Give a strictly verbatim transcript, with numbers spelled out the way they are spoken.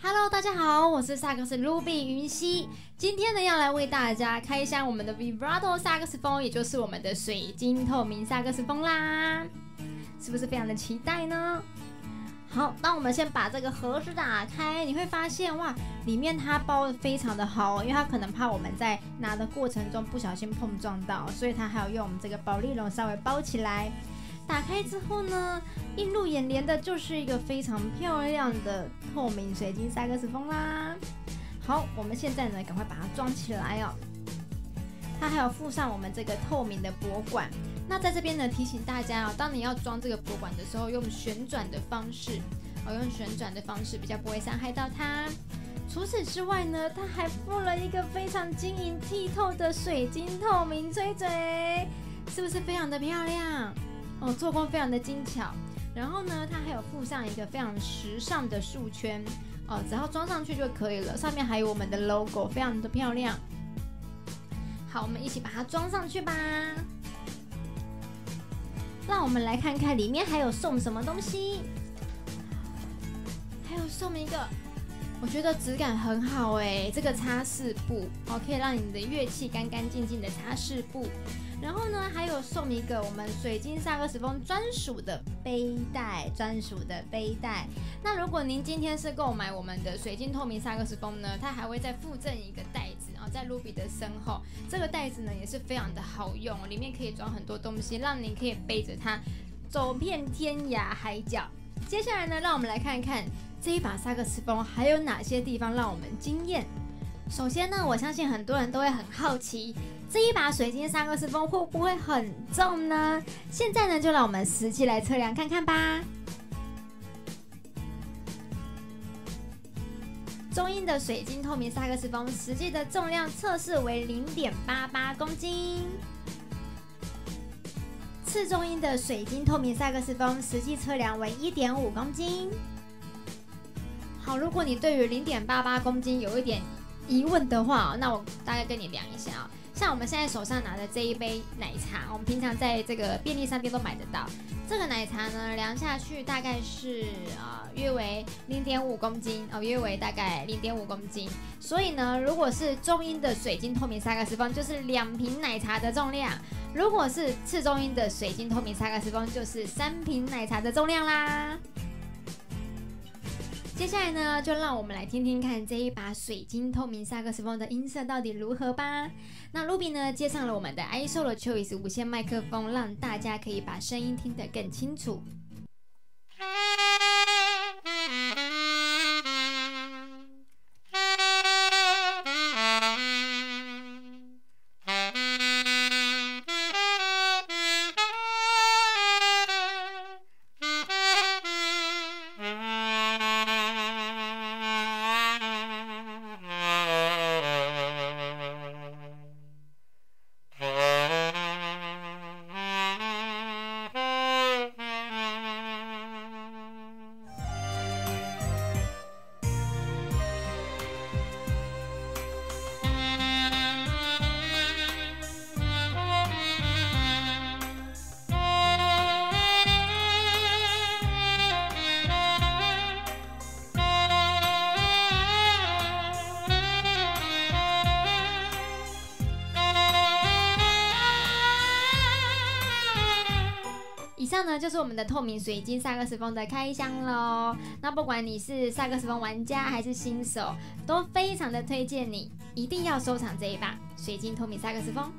Hello， 大家好，我是萨克斯 Ruby 云溪。今天呢，要来为大家开箱我们的 Vibrato 萨克斯风，也就是我们的水晶透明萨克斯风啦，是不是非常的期待呢？好，那我们先把这个盒子打开，你会发现哇，里面它包的非常的好，因为它可能怕我们在拿的过程中不小心碰撞到，所以它还有用我们这个保丽龙稍微包起来。 打开之后呢，映入眼帘的就是一个非常漂亮的透明水晶萨克斯风啦。好，我们现在呢，赶快把它装起来哦。它还有附上我们这个透明的拨管。那在这边呢，提醒大家哦，当你要装这个拨管的时候，用旋转的方式，哦，用旋转的方式比较不会伤害到它。除此之外呢，它还附了一个非常晶莹剔透的水晶透明吹嘴，是不是非常的漂亮？ 哦，做工非常的精巧，然后呢，它还有附上一个非常时尚的束圈，哦，只要装上去就可以了。上面还有我们的 logo， 非常的漂亮。好，我们一起把它装上去吧。让我们来看看里面还有送什么东西，还有送一个，我觉得质感很好哎，这个擦拭布哦，可以让你的乐器干干净净的擦拭布。 然后呢，还有送一个我们水晶萨克斯风专属的背带，专属的背带。那如果您今天是购买我们的水晶透明萨克斯风呢，它还会再附赠一个袋子，然后在 Ruby 的身后，这个袋子呢也是非常的好用，里面可以装很多东西，让您可以背着它走遍天涯海角。接下来呢，让我们来看看这一把萨克斯风还有哪些地方让我们惊艳。首先呢，我相信很多人都会很好奇。 这一把水晶萨克斯风会不会很重呢？现在呢，就让我们实际来测量看看吧。中音的水晶透明萨克斯风实际的重量测试为 零点八八 公斤，次中音的水晶透明萨克斯风实际测量为 一点五 公斤。好，如果你对于 零点八八 公斤有一点疑问的话，那我大概跟你量一下啊。 像我们现在手上拿的这一杯奶茶，我们平常在这个便利商店都买得到。这个奶茶呢，量下去大概是啊、呃，约为 零点五 公斤哦、呃，约为大概 零点五 公斤。所以呢，如果是中音的水晶透明萨克斯风，就是两瓶奶茶的重量；如果是次中音的水晶透明萨克斯风，就是三瓶奶茶的重量啦。接下来呢，就让我们来听听看这一把水晶透明萨克斯风的音色到底如何吧。那 Ruby 呢，接上了我们的 i-Solo Choice 无线麦克风，让大家可以把声音听得更清楚。以上呢就是我们的透明水晶萨克斯风的开箱喽。那不管你是萨克斯风玩家还是新手，都非常的推荐你一定要收藏这一把水晶透明萨克斯风。